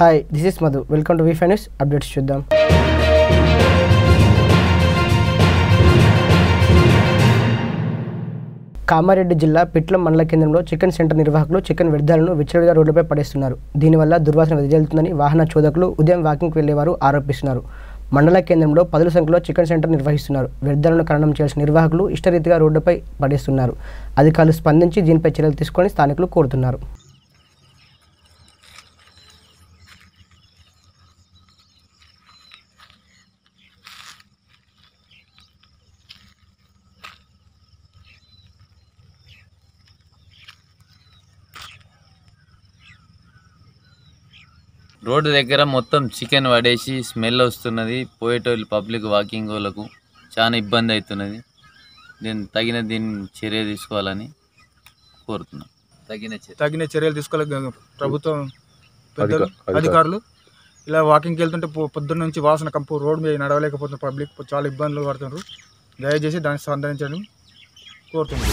Hi this is Madhu welcome to V five news updates చూద్దాం. కామారెడ్డి జిల్లా పిట్లం మండల కేంద్రంలో చికెన్ సెంటర్ నిర్వాహకులు చికెన్ వ్యర్థాలను విచ్చలవిడిగా రోడ్లపై పడేస్తున్నారు. దీనివల్ల దుర్వాసన వెదజల్లుతుందని వాహన చోదకులు, ఉదయం వాకింగ్కి వెళ్లేవారు ఆరోపిస్తున్నారు. మండల కేంద్రంలో పదుల సంఖ్యలో చికెన్ సెంటర్ నిర్వహిస్తున్నారు. వ్యర్థాలను ఖననం చేసిన నిర్వాహకులు ఇష్టరీతిగా రోడ్డుపై పడేస్తున్నారు. అధికారులు స్పందించి దీనిపై చర్యలు తీసుకొని స్థానికులు కోరుతున్నారు. రోడ్డు దగ్గర మొత్తం చికెన్ పడేసి స్మెల్ వస్తున్నది. పోయేటోళ్ళు పబ్లిక్ వాకింగ్ వాళ్ళకు చాలా ఇబ్బంది అవుతున్నది. దీన్ని తగిన చర్య తీసుకోవాలని కోరుతున్నాం. తగిన చర్యలు తీసుకోవాలి ప్రభుత్వం, అధికారులు. ఇలా వాకింగ్కి వెళ్తుంటే పొద్దున్న నుంచి వాసన కంపు, రోడ్డు మీద నడవలేకపోతున్నారు. పబ్లిక్ చాలా ఇబ్బందులు పడుతున్నారు. దయచేసి దాన్ని స్పందించడం కోరుతున్నాం.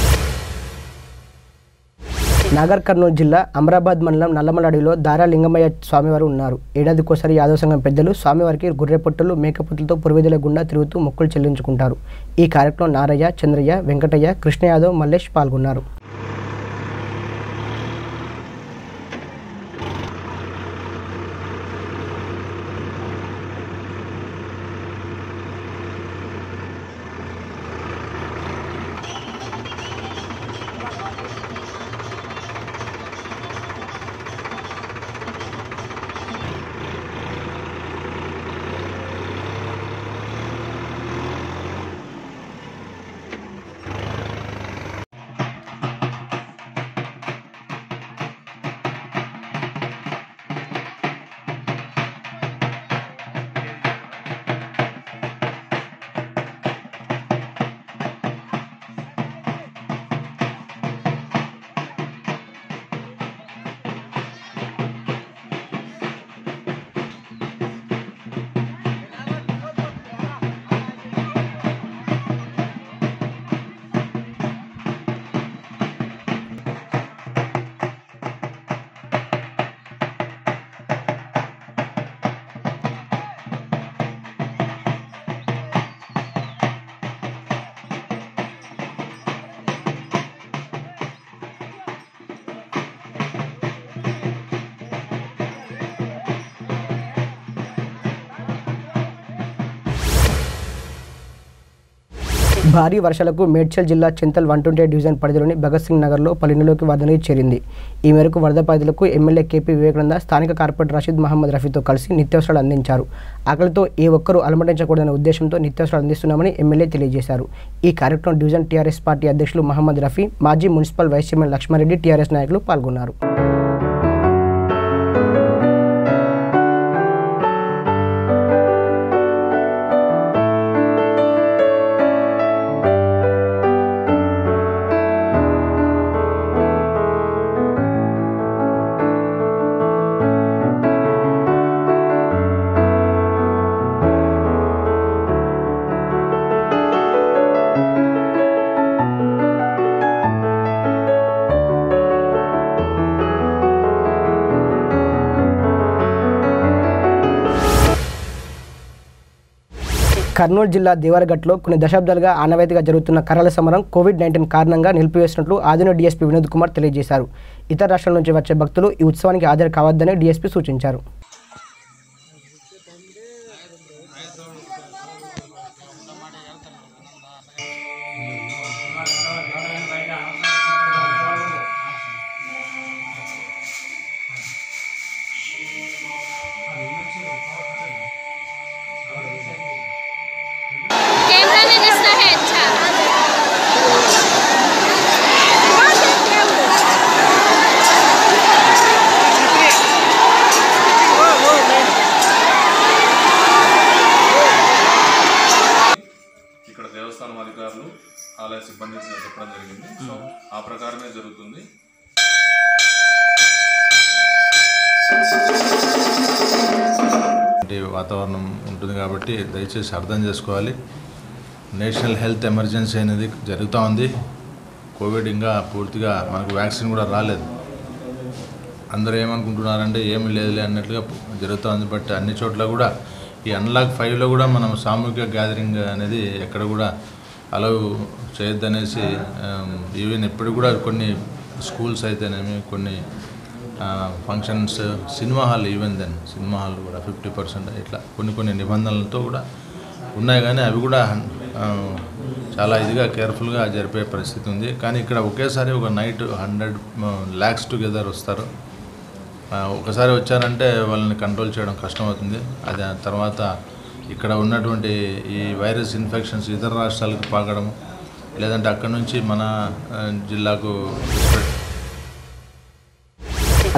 నాగర్ కర్నూలు జిల్లా అమరాబాద్ మండలం నల్లమల అడవిలో దారా లింగమయ్య స్వామివారు ఉన్నారు. ఏడాదికోసారి యాదవ సంఘం పెద్దలు స్వామివారికి గొర్రెపొట్టలు, మేకపొట్టలతో పురవీధుల గుండా తిరుగుతూ మొక్కులు చెల్లించుకుంటారు. ఈ కార్యక్రమంలో నారయ్య, చంద్రయ్య, వెంకటయ్య, కృష్ణ యాదవ్, మల్లేష్ పాల్గొన్నారు. భారీ వర్షాలకు మేడ్చల్ జిల్లా చింతల్ 128 డివిజన్ పరిధిలోని భగత్ సింగ్ నగర్లో పలువురికి వరద నీరు చేరింది. ఈ మేరకు వరద బాధితులకు ఎమ్మెల్యే కేపీ వివేకానంద, స్థానిక కార్పొరేటర్ రషీద్ మహమ్మద్ రఫీతో కలిసి నిత్యావసరాలు అందించారు. ఆకలితో ఏ ఒక్కరూ అలమటించకూడదనే ఉద్దేశంతో నిత్యావసరాలు అందిస్తున్నామని ఎమ్మెల్యే తెలియజేశారు. ఈ కార్యక్రమం డివిజన్ టీఆర్ఎస్ పార్టీ అధ్యక్షులు మహమ్మద్ రఫీ, మాజీ municipal vice chairman Lakshmareddy, TRS నాయకులు పాల్గొన్నారు. కర్నూలు జిల్లా దేవరగట్లో కొన్ని దశాబ్దాలుగా ఆనవాయితీగా జరుగుతున్న కర్రల సమరం COVID-19 కారణంగా నిలిపివేసినట్లు ఆదిన DSP వినోద్ కుమార్ తెలియజేశారు. ఇతర రాష్ట్రాల నుంచి వచ్చే భక్తులు ఈ ఉత్సవానికి హాజరు కావద్దని DSP సూచించారు. అధికారులు ఆలయ సిబ్బంది చెప్పడం జరిగింది. సో ఆ ప్రకారమే జరుగుతుంది. వాతావరణం ఉంటుంది కాబట్టి దయచేసి అర్థం చేసుకోవాలి. నేషనల్ హెల్త్ ఎమర్జెన్సీ అనేది జరుగుతూ ఉంది. కోవిడ్ ఇంకా పూర్తిగా మనకు వ్యాక్సిన్ కూడా రాలేదు. అందరూ ఏమనుకుంటున్నారంటే ఏమి లేదులే అన్నట్లుగా జరుగుతుంది బట్ అన్ని చోట్ల కూడా ఈ అన్లాక్ 5 లో కూడా మనం సామూహిక గ్యాదరింగ్ అనేది ఎక్కడ కూడా అలౌ చేయొద్దనేసి ఈవెన్ ఇప్పుడు కూడా కొన్ని స్కూల్స్ అయితేనేమి కొన్ని functions cinema hall even then cinema hall కూడా 50% ఇట్లా కొన్ని నిబంధనలతో కూడా ఉన్నాయి కానీ అవి కూడా చాలా ఇదిగా కేర్ఫుల్గా జరిపే పరిస్థితి ఉంది కానీ ఇక్కడ ఒకేసారి ఒక నైట్ 100 lakhs టుగెదర్ వస్తారు ఒకసారి వచ్చారంటే వాళ్ళని కంట్రోల్ చేయడం కష్టం అవుతుంది అది తర్వాత ఇక్కడ ఉన్నటువంటి ఈ వైరస్ ఇన్ఫెక్షన్స్ ఇతర రాష్ట్రాలకు పాకడం లేదంటే అక్కడ నుంచి మన జిల్లాకు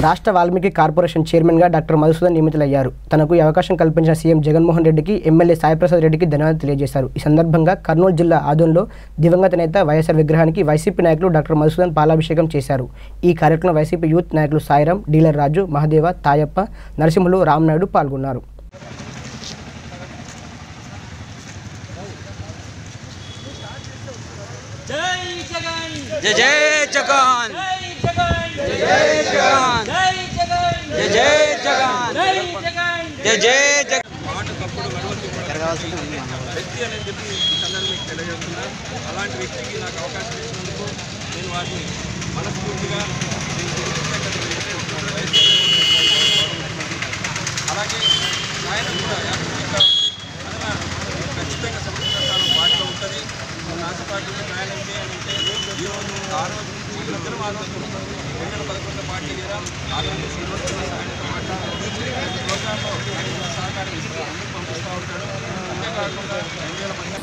రాష్ట్ర వాల్మీకి కార్పొరేషన్ చైర్మన్ గా డాక్టర్ మధుసూదన్ నియమితులయ్యారు తనకు ఈ అవకాశం కల్పించిన సీఎం జగన్మోహన్ రెడ్డికి ఎమ్మెల్యే సాయిప్రసాద్ రెడ్డికి ధన్యవాదాలు తెలియజేశారు ఈ సందర్భంగా కర్నూలు జిల్లా ఆదోన్లో దివంగత నేత వైఎస్ఆర్ విగ్రహానికి వైసీపీ నాయకులు డాక్టర్ మధుసూదన్ పాలాభిషేకం చేశారు ఈ కార్యక్రమంలో వైసీపీ యూత్ నాయకులు సాయిరాం డీలర్ రాజు మహదేవ తాయప్ప నరసింహులు రామనాయుడు పాల్గొన్నారు जय जय जगन जय जय जगन जय जय जगन जय जय जगन व्यक्ति अने अला व्यक्ति की अवकाश मनस्फूर्ति अला पार्टी में प्रयाण आर रोज आलोचना पदकोड़ पार्टी आलोचना सहकारी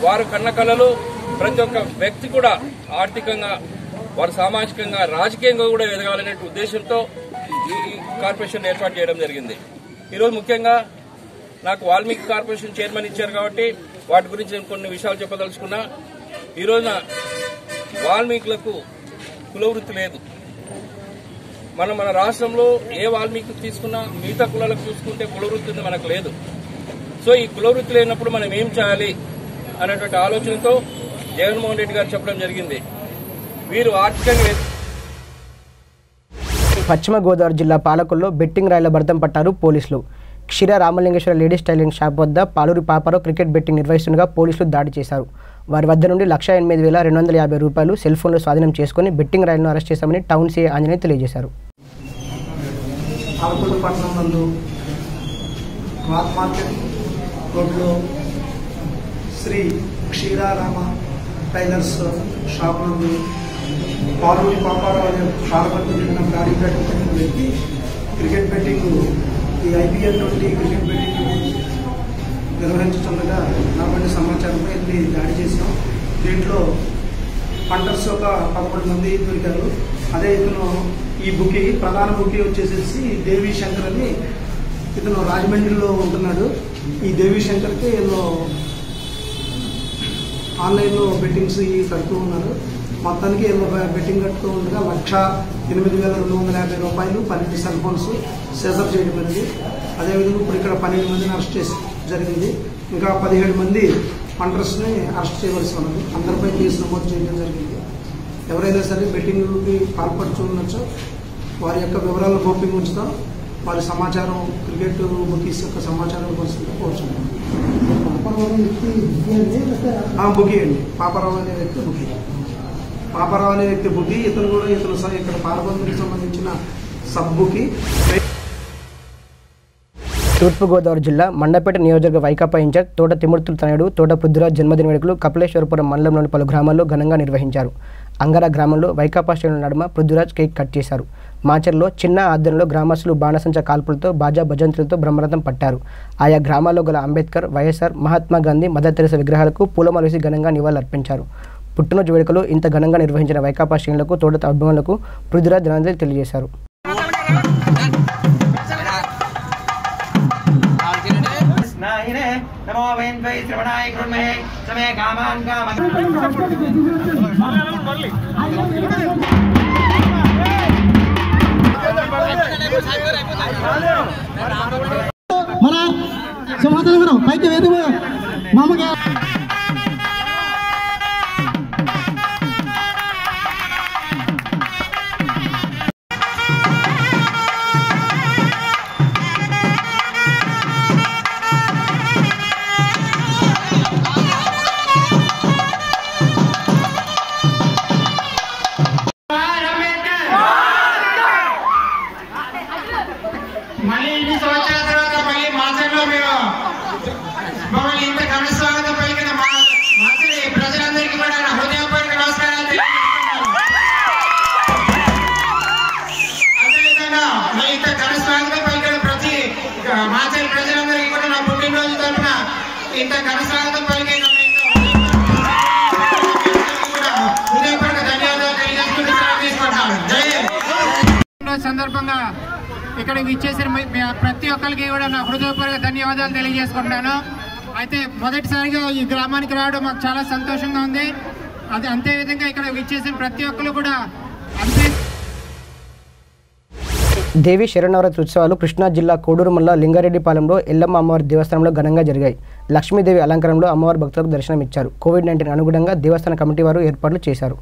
वार कल्लू प्रति व्यक्ति आर्थिक वार साजिक राजकीय एदगने उद्देश्य तो कॉर्पोरेशन एर्पट्टु मुख्यंगा वाल्मीकि कॉर्पोरेशन चैर्मन इच्चारु काबट्टी వాటి గురించి నేను కొన్ని విషయాలు చెప్పదలుచుకున్నా ఈ రోజున వాల్మీకులకు కులవృత్తి లేదు మన రాష్ట్రంలో ఏ వాల్మీకి తీసుకున్నా మిగతా కులాలకు చూసుకుంటే కులవృత్తి మనకు లేదు సో ఈ కులవృత్తి లేనప్పుడు మనం ఏం చేయాలి అనేటువంటి ఆలోచనతో జగన్మోహన్ రెడ్డి గారు చెప్పడం జరిగింది వీరు ఆర్థికంగా పశ్చిమ గోదావరి జిల్లా పాలకొల్లో బెట్టింగ్ రాయిల బర్తం పట్టారు పోలీసులు Ksheera Ramalingeswara ladies tailoring shop वद्द पालूरी पापाराव क्रिकेट बेट्टिंग निर्वहिस्तुंडगा पोलीసులు दाడి చేశారు వారి వద్ద నుండి 188,250 రూపాయలు సెల్ ఫోన్లో స్వాధీనం చేసుకొని బెట్టింగ్ రాయలను అరెస్ట్ చేశామని టౌన్ సీఐ ఆంజనేయ తెలియజేశారు ఆలకొండపట్నంలో క్లాత్ మార్కెట్ రోడ్లో శ్రీ क्षीर राम టైలర్స్ షాప్ నుండి పాలూరి పాపారావ షాపుకు చెందిన cricket betting IPL 20 cricket betting निर्वहितुंडगा नापंडी समाचारं पै दाड़ी चेसां दींट्लो पंटर्स ओक 11 मंदी दोरिकारू अदे इतनु ई बुकी प्रधान बुकी वच्चेसी देवी शंकर अनि इतनु राजमंड्रिलो उंटुन्नाडु ई देवी शंकर के इल्लो आन्लैन लो बेटिंग्स ई कट्टू उन्नारु మొత్తానికి బెట్టింగ్ కట్టుతూ ఉండగా 1,08,250 రూపాయలు 12 సెల్ ఫోన్స్ సీజర్ చేయడం జరిగింది అదేవిధంగా ఇప్పుడు ఇక్కడ 12 మందిని అరెస్ట్ చేసి జరిగింది ఇంకా 17 మంది పంటర్స్ని అరెస్ట్ చేయవలసి ఉన్నది అందరిపై కేసు నమోదు చేయడం జరిగింది ఎవరైనా సరే బెట్టింగ్కి పాల్పడుతున్నచో వారి యొక్క వివరాలను గోప్యంగా ఉంచుతాం వారి సమాచారం క్రికెట్ బుకీస్ యొక్క సమాచారం కోసం కోరుచున్నాం బుకీ అండి పాపారావు అనే వ్యక్తి బుకీ పాపారావు అనే వ్యక్తి బుద్ధి ఇతను ఇక్కడ పాల్గొనడానికి సంబంధించిన సబ్బుకి తూర్పుగోదావరి జిల్లా మండపేట నియోజకవర్గ వైకాపా ఇన్ఛార్జ్ తోట తిమ్మర్తుల తనయుడు తోట పృథ్వీరాజ్ జన్మదిన వేడుకలు కపిలేశ్వరపురం మండలంలోని పలు గ్రామాల్లో ఘనంగా నిర్వహించారు అంగరా గ్రామంలో వైకాపా శ్రేణుల నడుమ పృథ్వీరాజ్ కేక్ కట్ చేశారు మాచర్లో చిన్న ఆధ్వర్యంలో గ్రామస్తులు బాణసంచ కాల్పులతో బాజా భజంతులతో బ్రహ్మరథం పట్టారు ఆయా గ్రామాల్లో గల Ambedkar YSR Mahatma Gandhi Mother Teresa విగ్రహాలకు పూలమాల వేసి ఘనంగా నివాళులర్పించారు పుట్టినరోజు వేడుకలు ఇంత ఘనంగా నిర్వహించిన వైకాపా శ్రేణులకు తోట అభిమానులకు పృథ్వీరాజ్ ధన్యవాదాలు తెలియజేశారు సందర్భంగా ఇక్కడికి వచ్చేసిన ప్రతి ఒక్కరికి కూడా నా హృదయపూర్వక ధన్యవాదాలు తెలియజేసుకుంటున్నాను. అయితే మొదటిసారిగా ఈ గ్రామానికి రావడం నాకు చాలా సంతోషంగా ఉంది. అది అంతే విధంగా ఇక్కడ వచ్చేసిన ప్రతి ఒక్కరు కూడా అంతే. దేవి శరణవరాత్రి ఉత్సవాలు కృష్ణా జిల్లా కోడూరు మండల లింగారెడ్డిపాలెంలో ఎల్లమ్మ అమ్మవారి దేవస్థానంలో ఘనంగా జరిగాయి. లక్ష్మీదేవి అలంకారంలో అమ్మవారి భక్తులకు దర్శనమిచ్చారు. COVID-19 అనుగుణంగా దేవస్థాన కమిటీ వారు ఏర్పాట్లు చేశారు.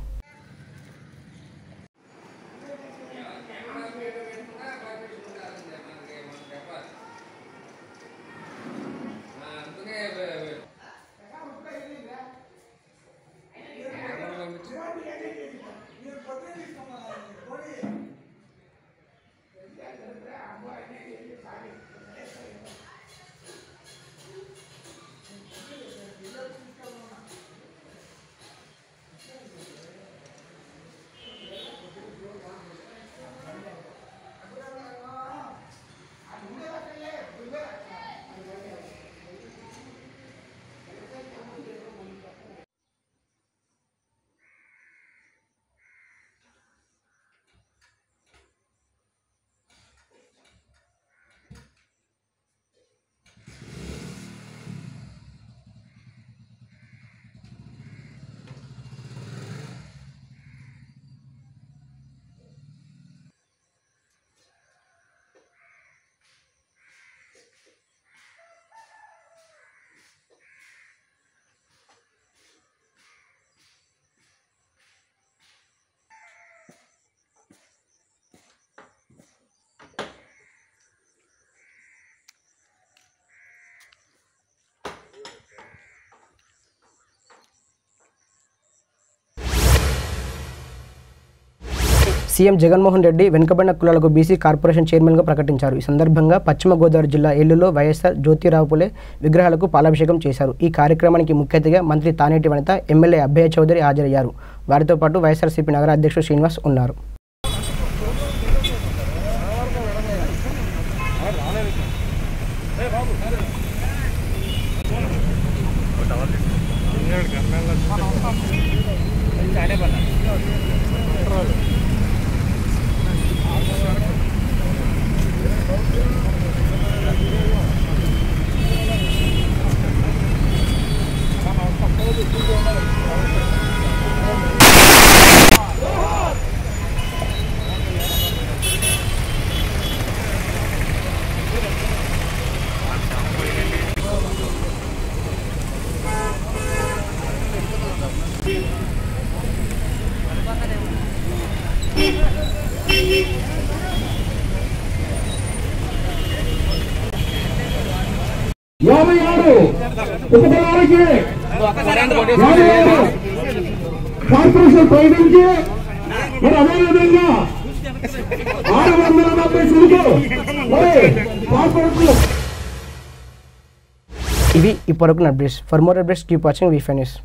సీఎం జగన్మోహన్ రెడ్డి వెనుకబడిన కులాలకు బీసీ కార్పొరేషన్ చైర్మన్గా ప్రకటించారు. ఈ సందర్భంగా పశ్చిమ గోదావరి జిల్లా ఏలూరులో వైఎస్ఆర్ జ్యోతిరావు పులే విగ్రహాలకు పాలాభిషేకం చేశారు. ఈ కార్యక్రమానికి ముఖ్య అతిథిగా మంత్రి తానేటి వనిత, ఎమ్మెల్యే అభయ చౌదరి హాజరయ్యారు. వారితో పాటు వైఎస్ఆర్సీపీ నగర అధ్యక్షుడు శ్రీనివాస్ ఉన్నారు. కార్పొరేషన్ పైనుంచి మరి అదేవిధంగా 690 సీట్లు కార్పొరేషన్. ఇవి ఇప్పటివరకు updates. For more updates keep watching వీఫైనెస్.